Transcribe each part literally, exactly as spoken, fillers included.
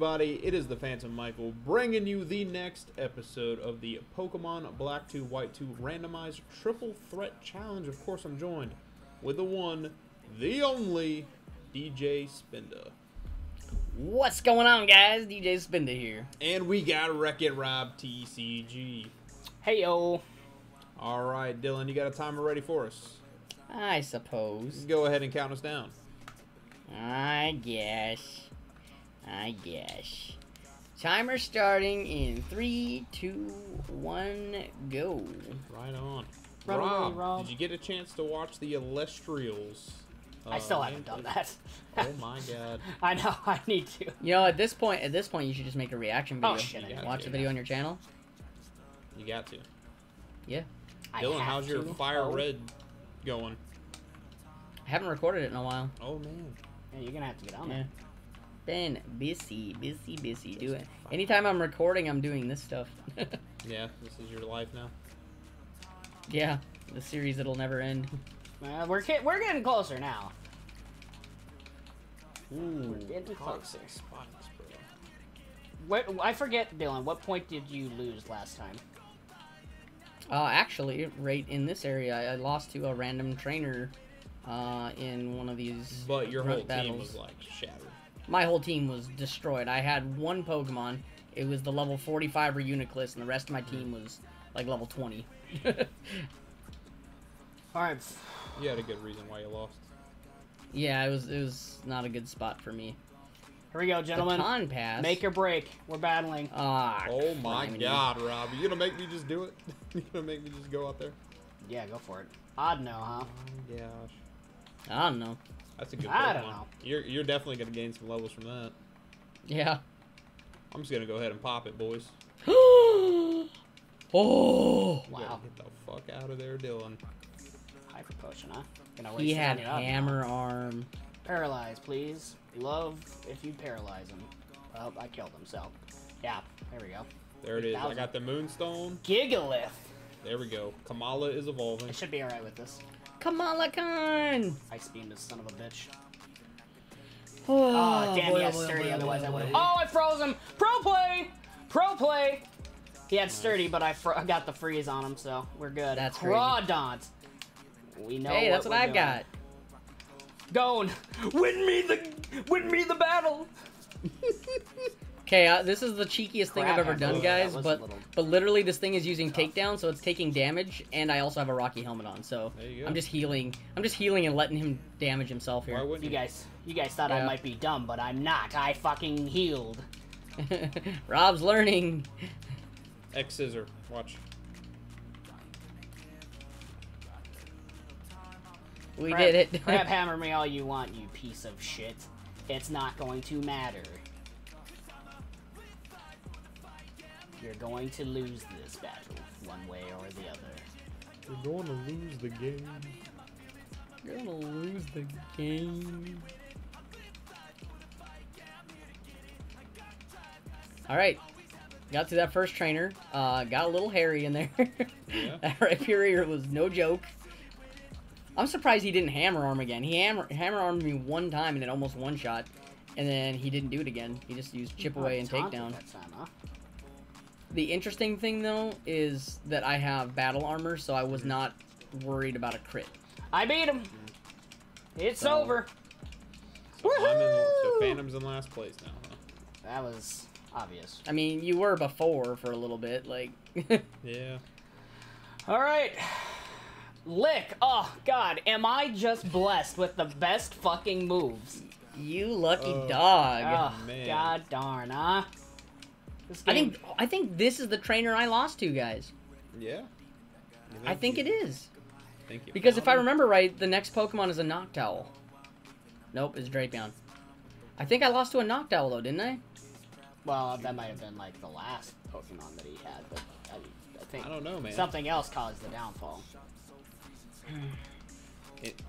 everybody, it is the Phantom Michael bringing you the next episode of the Pokémon Black two White two Randomized Triple Threat Challenge. Of course, I'm joined with the one, the only, D J Spinda. What's going on, guys? D J Spinda here. And we got Wreck-It-Rob T C G. Hey, yo. All right, Dylan, you got a timer ready for us? I suppose. Go ahead and count us down. I guess. I guess. Timer starting in three, two, one, go. Right on. Run Rob, away, Rob, did you get a chance to watch the Elestrials? Uh, I still haven't done that. Oh my god. I know. I need to. You know, at this point, at this point, you should just make a reaction video. Oh, shit, and watch the video on your channel. You got to. Yeah. Dylan, how's your fire red going? I haven't recorded it in a while. Oh man. Yeah, you're gonna have to get on there. Yeah. Been busy, busy, busy doing. Anytime I'm recording, I'm doing this stuff. Yeah, this is your life now. Yeah, the series that'll never end. Uh, we're we're getting closer now. Ooh, we're getting closer. Spots, bro. What, I forget, Dylan. What point did you lose last time? Uh, actually, right in this area, I, I lost to a random trainer uh, in one of these. But your whole battles. Team was like shattered. My whole team was destroyed. I had one Pokemon. It was the level forty-five Reuniclus, and the rest of my team was like level twenty. All right. You had a good reason why you lost. Yeah, it was it was not a good spot for me. Here we go, gentlemen. The con pass. Make or break. We're battling. Ah, oh my god, Rob! You gonna make me just do it? You gonna make me just go out there? Yeah, go for it. I'd know, huh? Oh my gosh. I don't know. That's a good I Pokemon. Don't know. You're, you're definitely going to gain some levels from that. Yeah. I'm just going to go ahead and pop it, boys. Oh! Wow. Get the fuck out of there, Dylan. Hyper Potion, huh? Gonna waste he had hammer up. Arm. Paralyze, please. Love if you paralyze him. Well, I killed him, so. Yeah, there we go. There it is. I got the Moonstone. Gigalith. There we go. Kamala is evolving. I should be alright with this. Kamala Khan! Ice beam this son of a bitch. Oh, oh damn, he had sturdy, boy, otherwise boy, I would have. Oh, I froze him! Pro play! Pro play! He had nice. Sturdy, but I, fro I got the freeze on him, so we're good. That's Groudon. We know hey, what that's what I've got. Going. Win me the win me the battle! Okay, uh, this is the cheekiest Crap, thing I've ever done, guys, but little... but literally this thing is using takedown, so it's taking damage, and I also have a Rocky helmet on, so I'm just healing. I'm just healing and letting him damage himself here. You, you guys you guys thought yeah. I might be dumb, but I'm not. I fucking healed. Rob's learning. X scissor. Watch. We Crap, did it. Crab hammer me all you want, you piece of shit. It's not going to matter. You're going to lose this battle, one way or the other. You're going to lose the game. You're going to lose the game. Alright. Got to that first trainer. Uh, got a little hairy in there. Yeah. That Rhyperior was no joke. I'm surprised he didn't hammer arm again. He hammer, hammer armed me one time and it almost one shot. And then he didn't do it again. He just used chip away and takedown. The interesting thing, though, is that I have battle armor, so I was not worried about a crit. I beat him. It's so, over. So, Woohoo! I'm in the, so Phantom's in last place now, huh? That was obvious. I mean, you were before for a little bit, like... Yeah. All right. Lick. Oh, God. Am I just blessed with the best fucking moves? You lucky oh, dog. Oh, man. God darn, huh? I think I think this is the trainer I lost to, guys. Yeah. Think I think you, it is. Think you because if I remember right, the next Pokemon is a Noctowl. Nope, it's Drapion. I think I lost to a Noctowl, though, didn't I? Well, that might have been, like, the last Pokemon that he had, but I, I think I don't know, man. Something else caused the downfall.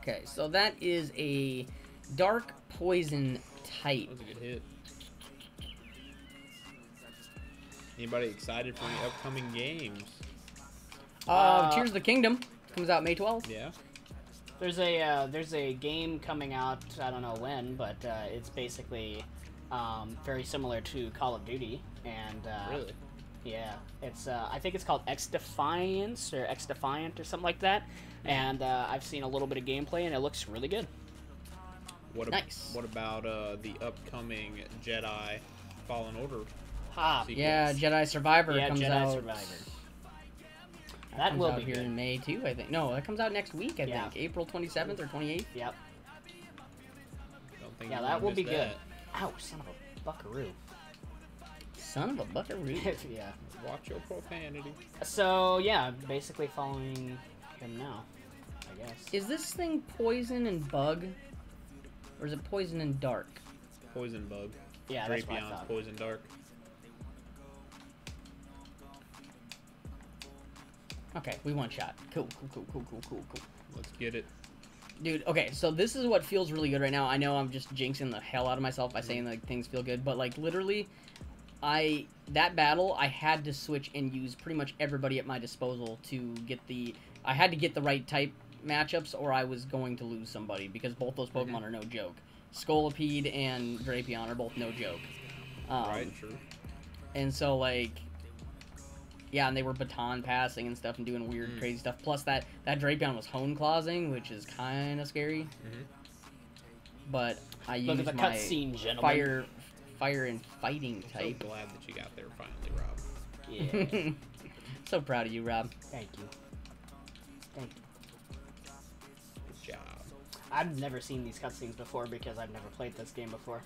Okay, so that is a Dark Poison type. That was a good hit. Anybody excited for the upcoming games? Uh, uh, Tears of the Kingdom comes out May twelfth. Yeah. There's a uh, there's a game coming out. I don't know when, but uh, it's basically um, very similar to Call of Duty. And uh, really? Yeah, it's uh, I think it's called X Defiance or X Defiant or something like that. And uh, I've seen a little bit of gameplay, and it looks really good. What ab nice. What about uh, the upcoming Jedi Fallen Order? Ah, yeah, Jedi Survivor yeah, comes Jedi out. Survivor. That, that comes will out be here good. in May too, I think. No, that comes out next week. I yeah. think April twenty-seventh or twenty-eighth. Yep. Don't think yeah, that will be that. good. Ow, son of a buckaroo. Son of a buckaroo. Yeah. Watch your profanity. So yeah, basically following him now, I guess. Is this thing poison and bug, or is it poison and dark? Poison bug. Yeah, Drapion's that's what I thought. Poison dark. Okay, we one shot. Cool, cool, cool, cool, cool, cool, cool. Let's get it. Dude, okay, so this is what feels really good right now. I know I'm just jinxing the hell out of myself by saying, like, things feel good, but, like, literally, I, that battle, I had to switch and use pretty much everybody at my disposal to get the, I had to get the right type matchups, or I was going to lose somebody, because both those Pokemon mm-hmm. are no joke. Scolipede and Drapion are both no joke. Um, right, true. And so, like... Yeah, and they were baton passing and stuff and doing weird, mm. crazy stuff. Plus, that, that Drapion was hone clawsing, which is kind of scary. Mm-hmm. But I Look used at the my cutscene, gentlemen. fire fire and fighting type. So glad that you got there finally, Rob. Yeah. So proud of you, Rob. Thank you. Thank you. Good job. I've never seen these cutscenes before because I've never played this game before.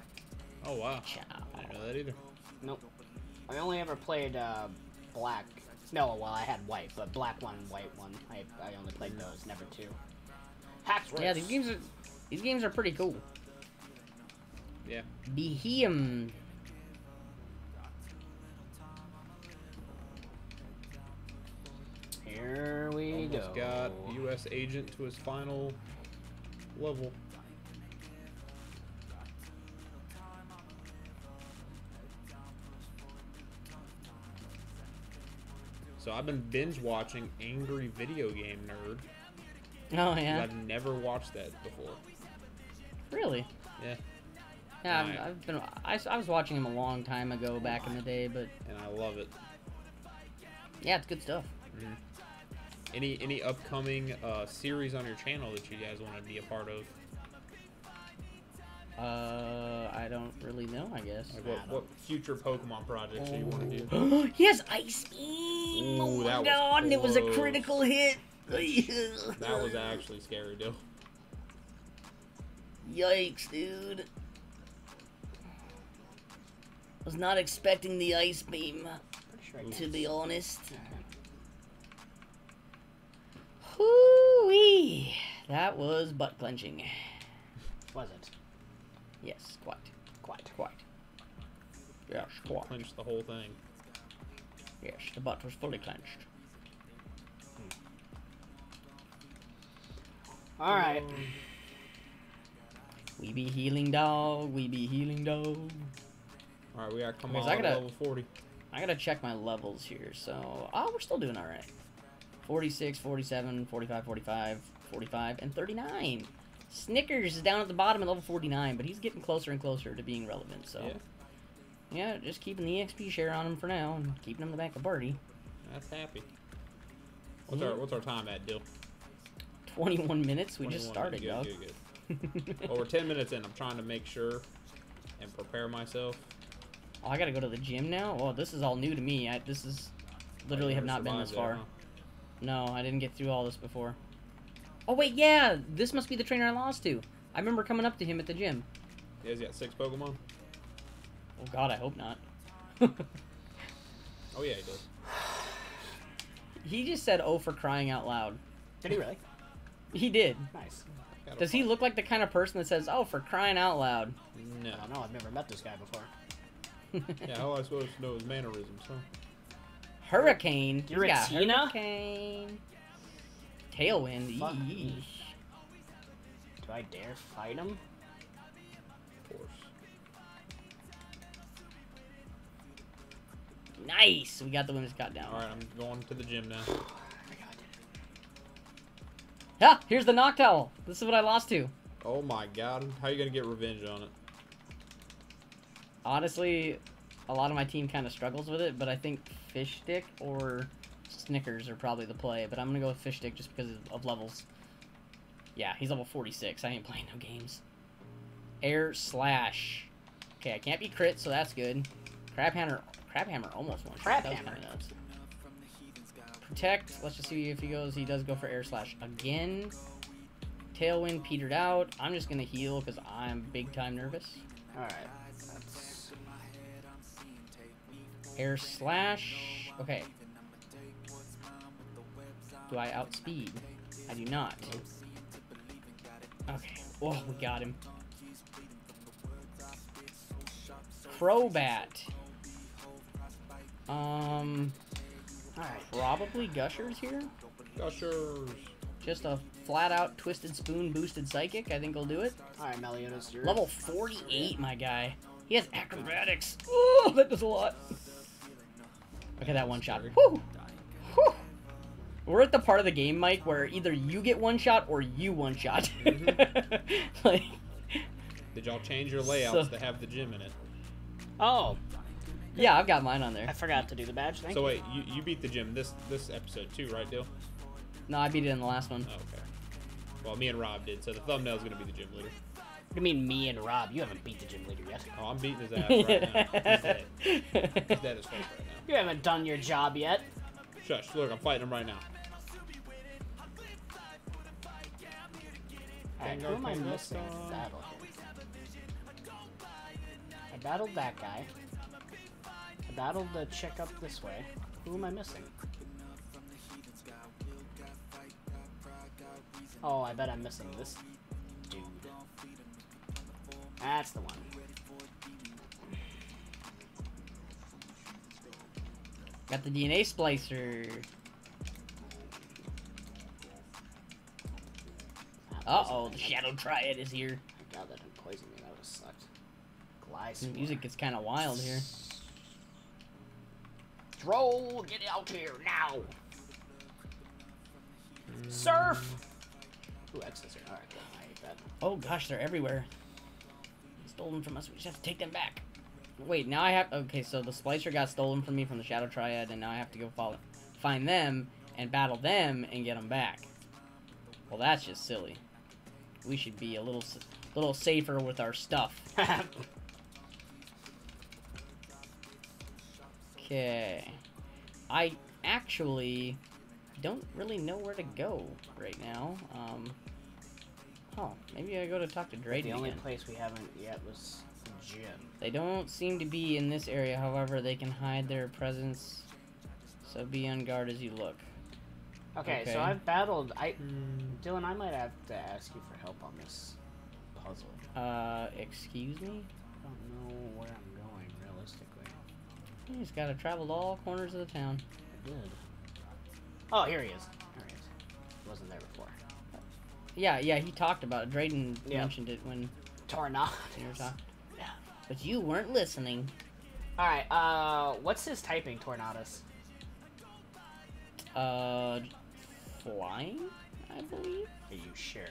Oh, wow. Ciao. I didn't know that either. Nope. I only ever played... Uh, Black. No, well, I had white, but black one and white one. I, I only played those, never two. Haxorus. Yeah, these games are these games are pretty cool. Yeah. Behem. Here we Almost go. Got U S Agent to his final level. So I've been binge watching Angry Video Game Nerd. Oh yeah. I've never watched that before. Really? Yeah. Yeah, I've, I've been. I, I was watching him a long time ago, back oh in the day, but. And I love it. Yeah, it's good stuff. Mm-hmm. Any any upcoming uh, series on your channel that you guys want to be a part of? Uh, I don't really know, I guess. Like what, what future Pokemon projects oh. do you want to do? He has Ice Beam! Oh my god, and it was a critical hit! That was actually scary, dude. Yikes, dude. I was not expecting the Ice Beam, sure to be honest. Hoo-wee! That was butt-clenching. Was it? Yes, quite, quite, quite. Yes, quite. Clenched the whole thing. Yes, the butt was fully clenched. Hmm. All right. Um, we be healing, dog. We be healing, dog. All right, we are coming on level forty. I gotta check my levels here. So, oh, we're still doing all right. forty-six, forty-seven, forty-five, forty-five, forty-five, and thirty-nine. Snickers is down at the bottom at level forty-nine, but he's getting closer and closer to being relevant, so... Yeah, yeah, just keeping the E X P share on him for now, and keeping him in the back of Birdie. That's happy. What's, yeah. our, what's our time at, Dill? twenty-one minutes? We twenty-one just started, good, dog. Good, good. Well, we're ten minutes in. I'm trying to make sure and prepare myself. Oh, I gotta go to the gym now? Oh, this is all new to me. I, this is... Literally have not been this far. There, huh? No, I didn't get through all this before. Oh, wait, yeah! This must be the trainer I lost to. I remember coming up to him at the gym. Yeah, he's got six Pokemon. Oh, God, I hope not. Oh, yeah, he does. He just said, oh, for crying out loud. Did he really? He did. Nice. Does he look like the kind of person that says, oh, for crying out loud? No. I don't know. I've never met this guy before. Yeah, all I was supposed to know is mannerisms, huh? Hurricane? You're a Tina? Hurricane. Tailwind. Fuck. Yeesh. Do I dare fight him? Of course. Nice! We got the women's cut down. Alright, I'm going to the gym now. Yeah, here's the Noctowl. This is what I lost to. Oh my god. How are you going to get revenge on it? honestly, a lot of my team kind of struggles with it, but I think Fish Stick or Snickers are probably the play, but I'm going to go with Fish Stick just because of levels. Yeah, he's level forty-six. I ain't playing no games. Air Slash. Okay, I can't be crit, so that's good. Crabhammer, Crabhammer almost won. Crabhammer. Protect. Let's just see if he goes. He does go for Air Slash again. Tailwind petered out. I'm just going to heal because I'm big time nervous. All right. That's... Air Slash. Okay. Do I outspeed? I do not. Okay. Oh, we got him. Crobat. Um, right. Probably Gushers here. Gushers. Just a flat-out Twisted Spoon boosted Psychic. I think will do it. All right, Meliodas. Yours. Level forty-eight, my guy. He has Acrobatics. Oh, that does a lot. Okay, that one shot. Woo! Woo! We're at the part of the game, Mike, where either you get one shot or you one shot. Mm-hmm. Like, did y'all change your layouts so, to have the gym in it? Oh. Yeah, I've got mine on there. I forgot to do the badge thing. So wait, you, you beat the gym this this episode too, right, Dale? No, I beat it in the last one. Oh, okay. Well, me and Rob did, so the thumbnail's gonna be the gym leader. What do you mean, me and Rob? You haven't beat the gym leader yet. Oh, I'm beating his ass right now. He's dead. He's dead as fuck right now. You haven't done your job yet. Shush, look, I'm fighting him right now. Right, who am I missing in battle here? I battled that guy. I battled the chick up this way. Who am I missing? Oh, I bet I'm missing this dude. That's the one. Got the D N A splicer. Uh-oh, the Shadow Triad is here. I doubt that didn't poison me. That would have sucked. Glyce. The music is kind of wild here. Droll, get out here now. Mm. Surf. Ooh, X's here. All right, I hate that. Oh gosh, they're everywhere. They stole them from us. We just have to take them back. Wait, now I have... Okay, so the Splicer got stolen from me from the Shadow Triad, and now I have to go follow, find them and battle them and get them back. Well, that's just silly. We should be a little little safer with our stuff. Okay. I actually don't really know where to go right now. Um, oh, maybe I go to talk to Drayden again. The only place we haven't yet was... Gym. They don't seem to be in this area, however, they can hide their presence, so be on guard as you look. Okay, okay. So I've battled... I, Dylan, I might have to ask you for help on this puzzle. Uh, excuse me? I don't know where I'm going, realistically. He's got to travel to all corners of the town. I did. Oh, here he is. There he is. He wasn't there before. Yeah, yeah, he talked about it. Drayden yeah. mentioned it when... Tornadus. But you weren't listening. Alright, uh, what's his typing, Tornadus? Uh, flying, I believe? Are you sure?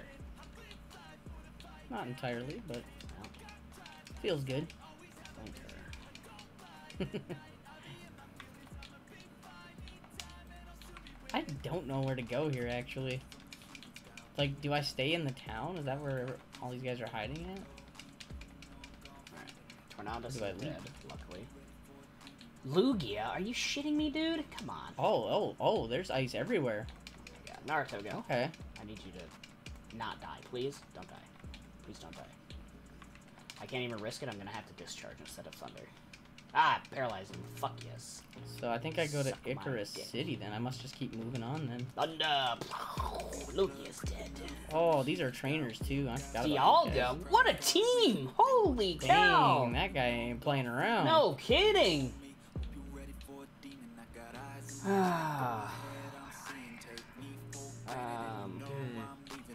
Not entirely, but well, feels good. I don't know where to go here, actually. Like, do I stay in the town? Is that where all these guys are hiding at? Tornadus is dead, luckily. Lugia? Are you shitting me, dude? Come on. Oh, oh, oh, there's ice everywhere. Oh my God. Naruto, go. Okay. I need you to not die, please. Don't die. Please don't die. I can't even risk it. I'm going to have to discharge instead of thunder. Ah, paralyzing. Fuck yes. So I think I go to Icarus City then. I must just keep moving on then. Thunder! Lugia's dead. Oh, these are trainers too. I forgot about these guys. Dialga, what a team! Holy cow! Dang, that guy ain't playing around. No kidding! um,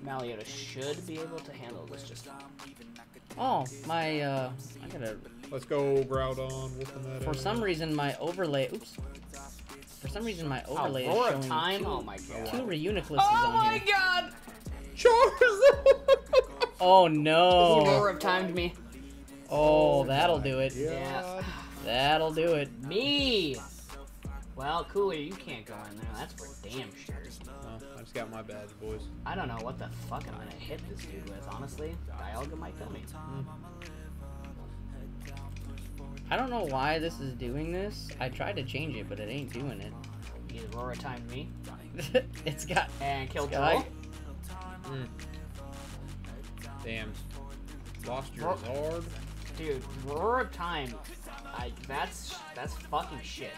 Maliota should be able to handle this just now. Oh, my, uh, I gotta... Let's go, Groudon. That for out. some reason, my overlay... Oops. For some reason, my overlay oh, is showing time? Two, oh my God. two Reuniclus oh on my here. God! Charizard! Oh, no. He's a roar of time to me. Oh, that'll do it. Yeah. That'll do it. Me! Well, Cooler, you can't go in there. That's for damn sure. No, I just got my badge, boys. I don't know what the fuck I'm gonna hit this dude with, honestly. Dialga might kill me. Mm. I don't know why this is doing this. I tried to change it, but it ain't doing it. You Aurora timed me. It's got... And killed Troll. Like... Mm. Damn. Lost your Zord. Dude, Aurora timed. I, that's, that's fucking shit.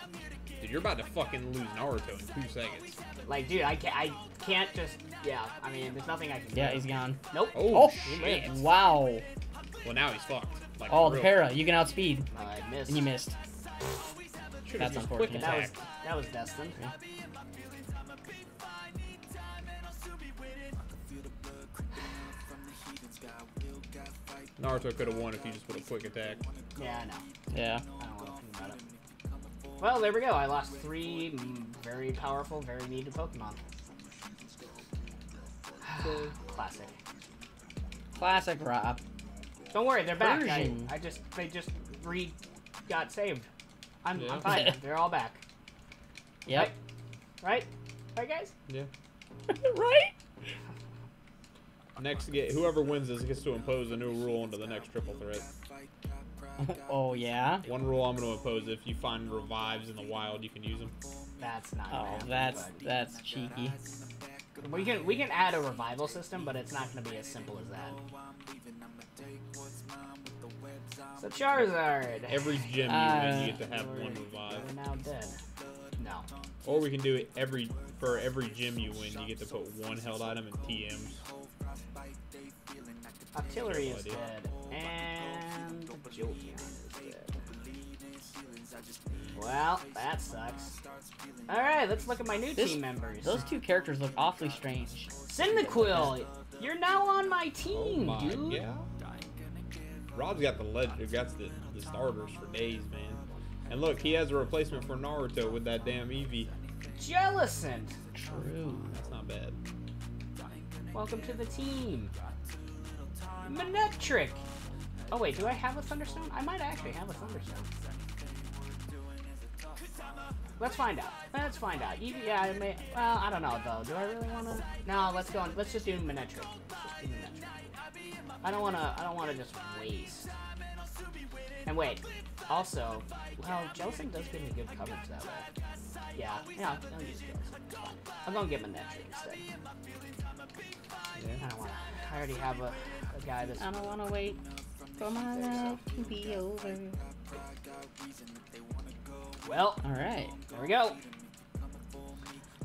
Dude, you're about to fucking lose Naruto in two seconds. Like, dude, I can't, I can't just... Yeah, I mean, there's nothing I can do. Yeah, he's gone. Nope. Oh, oh shit. Missed. Wow. Well, now he's fucked. Like, oh, the para. You can outspeed. Uh, I missed. And you missed. That's unfortunate. That was, that was destined. Yeah. Naruto could have won if he just put a quick attack. Yeah, I know. Yeah. I don't want to think about it. Well, there we go. I lost three very powerful, very needed Pokemon. Classic. Classic Rob. Don't worry, they're back. I, I just they just re got saved. I'm, yeah. I'm fine. They're all back. Yep. Right? Right, right guys? Yeah. Right? Next get whoever wins this gets to impose a new rule into the next triple threat. Oh yeah. One rule I'm gonna impose: if you find revives in the wild, you can use them. That's not. Oh, bad, that's but... that's cheeky. We can we can add a revival system, but it's not gonna be as simple as that. So Charizard. Every gym you uh, win, you get to have one revive. We're now dead. No. Or we can do it every for every gym you win, you get to put one held item in T Ms. Artillery is dead, and Jolteon is dead. Well, that sucks. Alright, let's look at my new this, team members. Those two characters look awfully strange. Cyndaquil! You're now on my team, oh my dude! Yeah. Rob's got the legend, got the, the starters for days, man. And look, he has a replacement for Naruto with that damn Eevee. Jellicent! True. That's not bad. Welcome to the team. Manectric! Oh wait, do I have a Thunderstone? I might actually have a Thunderstone. Let's find out. Let's find out. Yeah, I may, well, I don't know though. Do I really want to? No, let's go on. Let's just do Manectric. Let's just do Manectric. I don't want to. I don't want to just waste. And wait. Also, well, Jellicent does give me good coverage that way. Yeah. Yeah. I'm just Jellicent. I'm gonna get Manectric instead. Yeah. I don't want to. I already have a, a guy that's... I don't want to wait for my life to be over. Well, alright. There we go.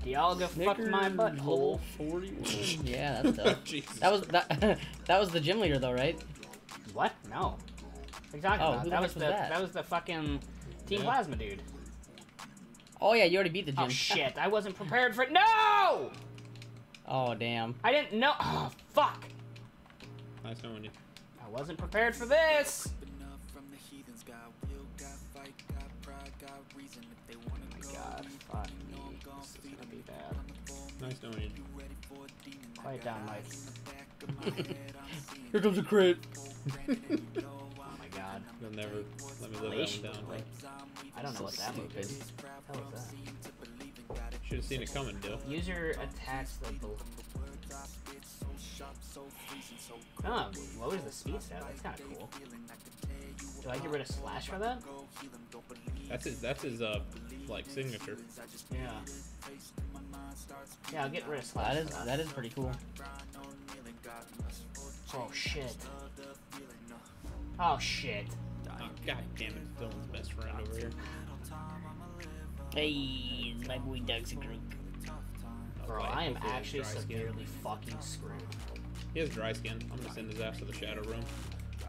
Dialga fucked my butthole. forty-one. Yeah, that's tough. That was that, that was the gym leader though, right? What? No. What are you talking oh, about? That was, the, was that? that was the fucking Team yeah. Plasma dude. Oh yeah, you already beat the gym. Oh shit, I wasn't prepared for it. No! Oh, damn. I didn't know. Oh, fuck. Nice knowing you. I wasn't prepared for this. Oh my god, fuck me. This is gonna be bad. Nice knowing you. Quiet down, Mike. Here comes a crit. Oh my god. You'll never let me live that one down. Like, I don't know what that move is. What the hell is that? Should have seen it coming, Dill. User attacks the bull. Oh, lowers the speed stat. That's kind of cool. Do I get rid of Slash for that? That's his. That's his. Uh, like signature. Yeah. Yeah, I'll get rid of Slash. That is. That. that is pretty cool. Oh shit. Oh shit. Oh, god damn it! Dylan's best friend over here. Hey, my boy Doug's a group. Bro, I am actually severely fucking screwed. He has dry skin. I'm gonna send his ass to the shadow room. I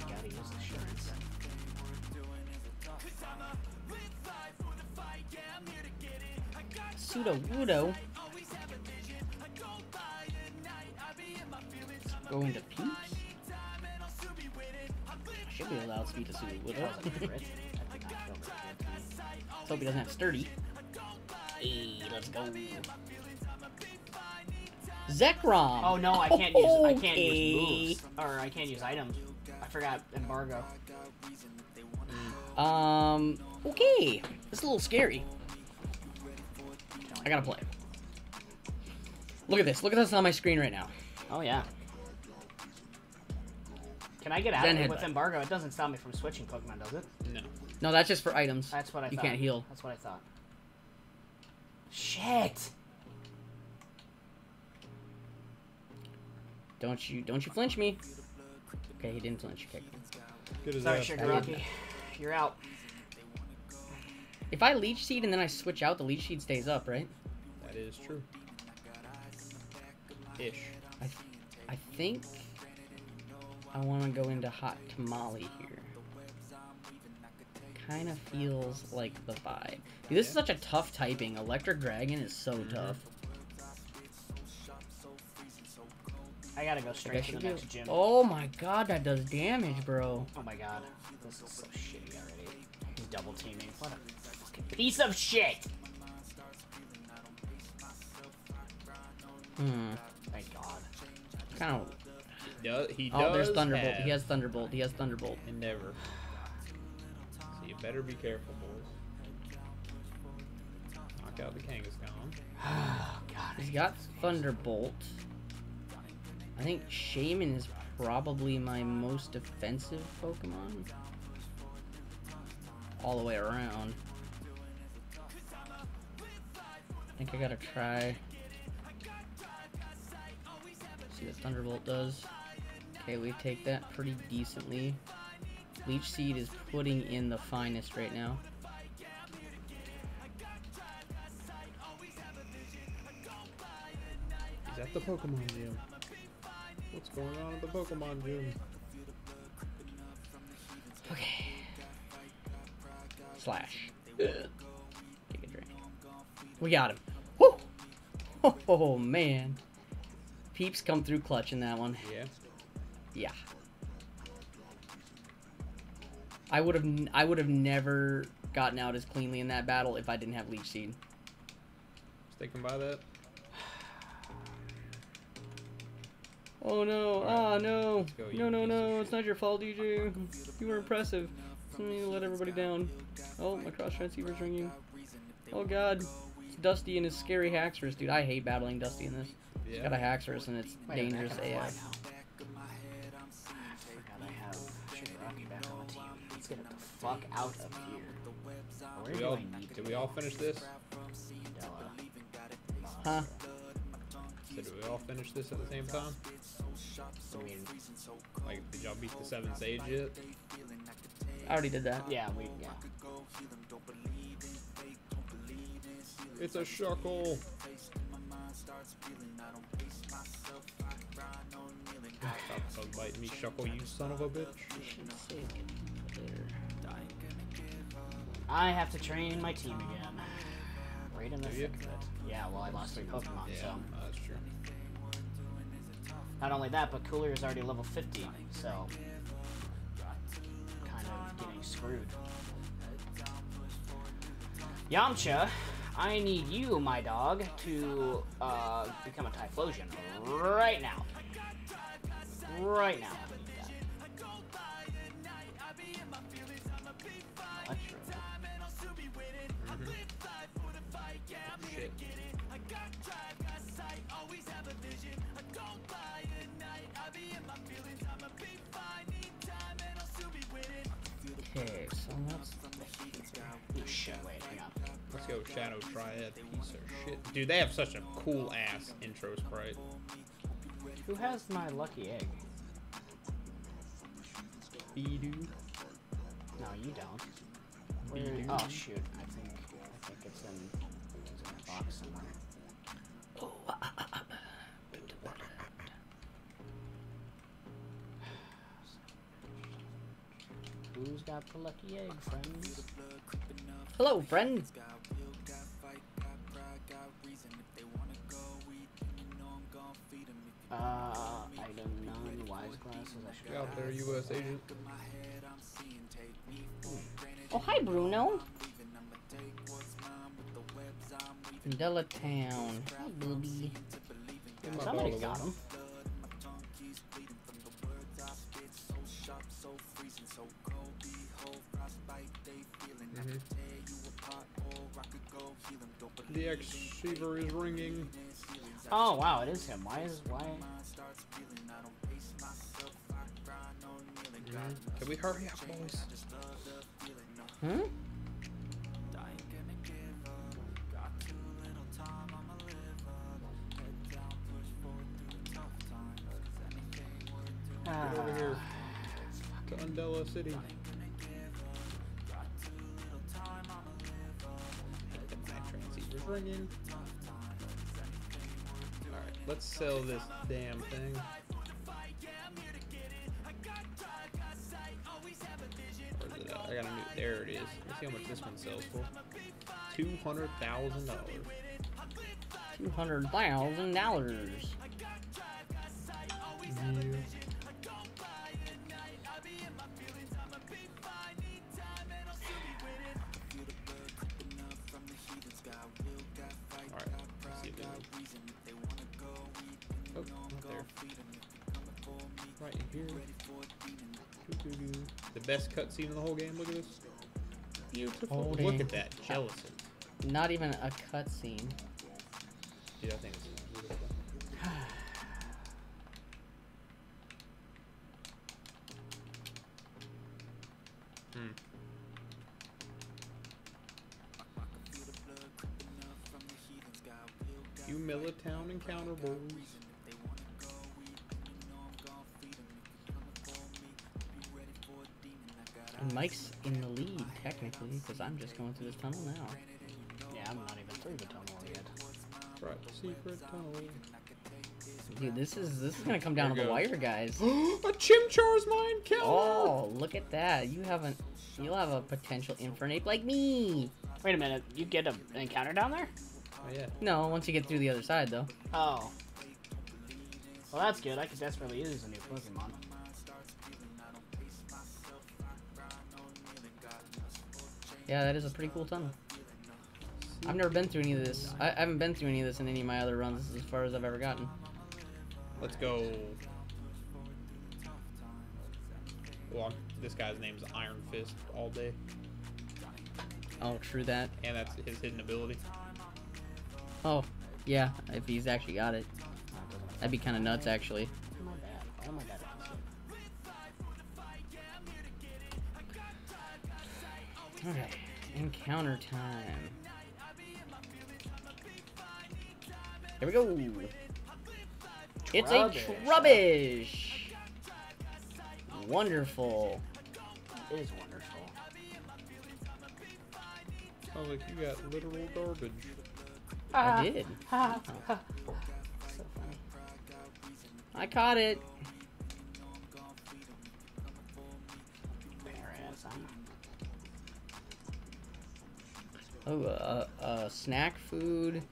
gotta use insurance. Pseudo-Woodo? Going to peak? Should be allowed speed to suit with it. Let's hope he doesn't have sturdy. Hey, let's go. Zekrom. Oh no, I can't use I can't use moves or I can't use items. I forgot embargo. Um. Okay, this is a little scary. I gotta play. Look at this. Look at this on my screen right now. Oh yeah. Can I get out of here with embargo? It doesn't stop me from switching Pokemon, does it? No. No, that's just for items. That's what I thought. You can't heal. That's what I thought. Shit. Don't you don't you flinch me. Okay, he didn't flinch. Okay. Good as Sorry, Shigaraki. You're out. If I Leech Seed and then I switch out, the Leech Seed stays up, right? That is true. Ish. I, th I think I want to go into Hot Tamale here. Kind of feels like the vibe. Dude, this is such a tough typing. Electric Dragon is so mm-hmm. tough. I gotta go straight like to the do... next gym. Oh my god, that does damage, bro. Oh my god. This is so shitty already. He's double teaming. What a fucking piece of shit! Hmm. Thank god. Kind of... He does, he does oh, there's Thunderbolt. Have... He has Thunderbolt. He has Thunderbolt. Endeavor. So you better be careful, boys. Knock out the Kangaskhan. Oh god. He's got Thunderbolt. I think Shaymin is probably my most defensive Pokemon. All the way around. I think I gotta try. See what Thunderbolt does. Okay, we take that pretty decently. Leech Seed is putting in the finest right now. Is that the Pokemon deal? What's going on at the Pokemon gym? Okay. Slash. Ugh. Take a drink. We got him. Woo! Oh, oh man. Peeps come through clutch in that one. Yeah. Yeah. I would have I would have never gotten out as cleanly in that battle if I didn't have Leech Seed. Sticking by that. Oh no, ah no, no, no, no, it's not your fault, D J. You were impressive. You let everybody down. Oh, my cross transceiver's ringing. Oh god, it's Dusty and his scary Haxorus, dude. I hate battling Dusty in this. He's got a Haxorus and it's dangerous A F. I have Shigaraki back on the team. Let's get the fuck out of here. We all, did we all finish this? Huh? So did we all finish this at the same time? I mean, like, did y'all beat the seventh stage yet? I already did that. Yeah, we, yeah. It's a Shuckle! Stop bug biting me, Shuckle, you son of a bitch. I have to train my team again. Right in the thick of it. Yeah, well, I lost three Pokemon, yeah, so. Uh, that's true. Not only that, but Cooler is already level fifty, so. Kind of getting screwed. Yamcha, I need you, my dog, to uh, become a Typhlosion right now. Right now. Okay, so let's... Oh shit, wait, hang on. Let's go Shadow Triad, piece of shit. Dude, they have such a cool ass intro sprite. Who has my lucky egg? Beedoo. No, you don't. Where... Oh shoot, I think, I think it's in, it's in a box somewhere. Oh, uh, uh, uh. Who's got the lucky egg, friends? Hello, friends. Uh, item nine, wise glasses. I should. Get out there, U S agent. Oh, hi, Bruno. Della Town. Hi, Booby. Somebody got him. Mm-hmm. The X-Seaver is ringing. Oh wow, it is him. Why is why? Mm-hmm. Can we hurry up, boys? Hmm? Uh, Get over here to Undella City. Ringing. All right, let's sell this damn thing. Where's it at? I got a new. There it is. Let's see how much this one sells for. Two hundred thousand dollars. Two hundred thousand dollars. Right here. Doo -doo -doo. The best cutscene in the whole game. Look at this. Beautiful. Look at that jealousy. Not even a cutscene. Dude, I think it's beautiful. hmm. Humilitown encounter boys. Mike's in the lead, technically, because I'm just going through this tunnel now. Yeah, I'm not even through the tunnel yet. Right, secret tunnel. Dude, this is this is gonna come down to the wire, guys. A Chimchar's mine killer! Oh, look at that! You haven't. You'll have a potential Infernape like me. Wait a minute, you get a, an encounter down there? Oh yeah. No, once you get through the other side, though. Oh. Well, that's good. I could desperately use a new Pokemon. Yeah, that is a pretty cool tunnel. I've never been through any of this. I, I haven't been through any of this in any of my other runs. This is as far as I've ever gotten. Let's go. Well, this guy's name's Iron Fist all day. Oh, true that. And that's his hidden ability. Oh, yeah. If he's actually got it. That'd be kind of nuts, actually. Oh my god. Alright, encounter time. Here we go. Trubbish. It's a Trubbish. Wonderful. It is wonderful. Sounds like you got literal garbage. Ah, I did. Ah, ah. So funny. I caught it. Oh, uh, uh, snack food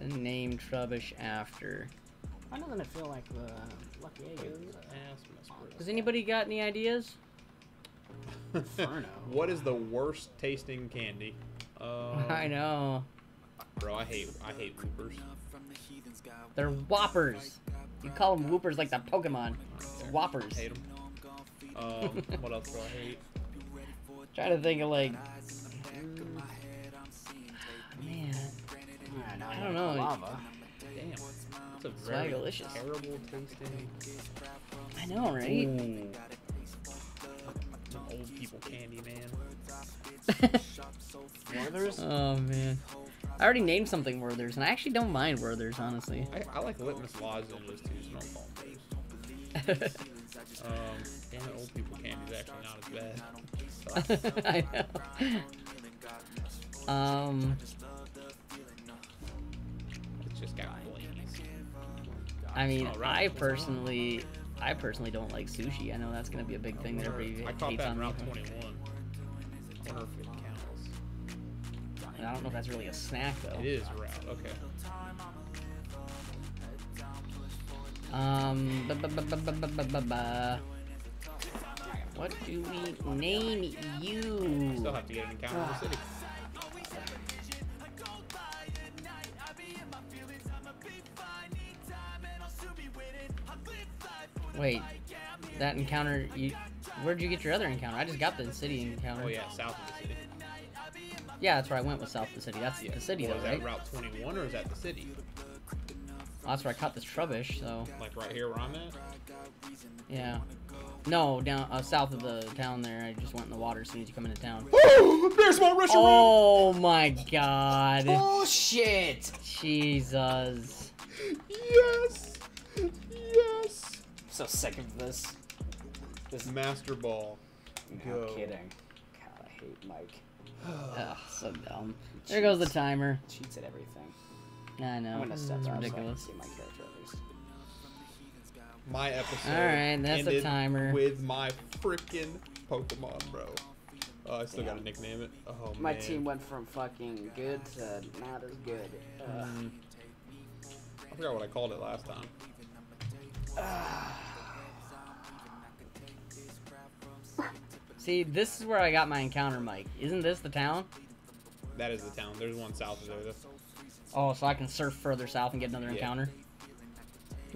to name Trubbish after. Why doesn't it feel like the Lucky Egg? Has anybody got any ideas? Inferno. What is the worst tasting candy? Um, I know. Bro, I hate, I hate Whoopers. They're Whoppers. You call them Whoopers like the Pokemon. It's Whoppers. I hate them. Um, what else do I hate? Try to think of like. Man, I don't know. Lava. Damn, that's a very delicious. Terrible tasting. I know, right? Ooh. Old people candy, man. Werther's? Oh man, I already named something Werther's, and I actually don't mind Werther's, honestly. I, I like litmus lozenges too, so don't call me. um, damn, old people candy is actually not as bad. I know. Um, it's just got I mean, oh, right. I personally, I personally don't like sushi. I know that's gonna be a big thing that everybody hates on Route twenty-one. I wonder if it counts. And I don't know if that's really a snack though. It is Route. Okay. Um, ba ba ba ba ba ba ba ba. What do we name you? I still have to get an encounter in the city. Wait, that encounter, you, where'd you get your other encounter? I just got the city encounter. Oh yeah, south of the city. Yeah, that's where I went with south of the city. That's yeah. the city well, though, right? Is that Route twenty-one or is that the city? Oh, that's where I caught the Trubbish, so. Like right here where I'm at? Yeah. No, down uh, south of the town there. I just went in the water as soon as you come into town. Ooh, there's my restaurant! Oh my god. Bullshit! Jesus. Yes! Yes! I'm so sick of this. This Master Ball. No Go. kidding. God, I hate Mike. Ugh, so dumb. Cheats. There goes the timer. Cheats at everything. I know. I'm gonna step it's ridiculous. So I can see my character at least. My episode. All right, that's the timer. With my freaking Pokemon, bro. Oh, I still yeah. gotta nickname it. Oh my man. My team went from fucking good to not as good. Mm. I forgot what I called it last time. See, this is where I got my encounter, Mike. Isn't this the town? That is the town. There's one south of there. Oh, so I can surf further south and get another yeah. encounter?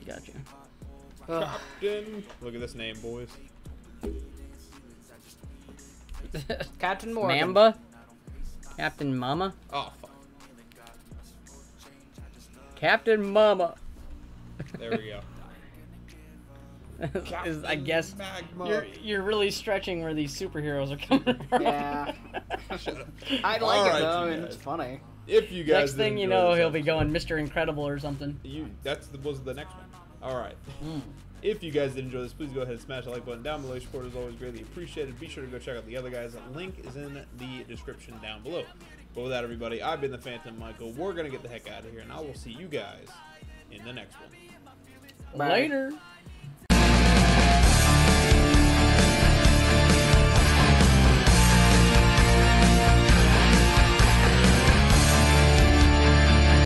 Gotcha. Ugh. Captain! Look at this name, boys. Captain Morgan. Mamba? Captain Mama? Oh, fuck. Captain Mama! There we go. Is, I guess you're, you're really stretching where these superheroes are coming from. Yeah. I like it, right, though, and it's funny. If you guys next thing you know, he'll be going Mister Incredible or something. You that's the, was the next one. All right. Mm. If you guys did enjoy this, please go ahead and smash the like button down below. Your support is always greatly appreciated. Be sure to go check out the other guys. Link is in the description down below. But with that, everybody, I've been the Phantom Michael. We're gonna get the heck out of here, and I will see you guys in the next one. Bye. Later.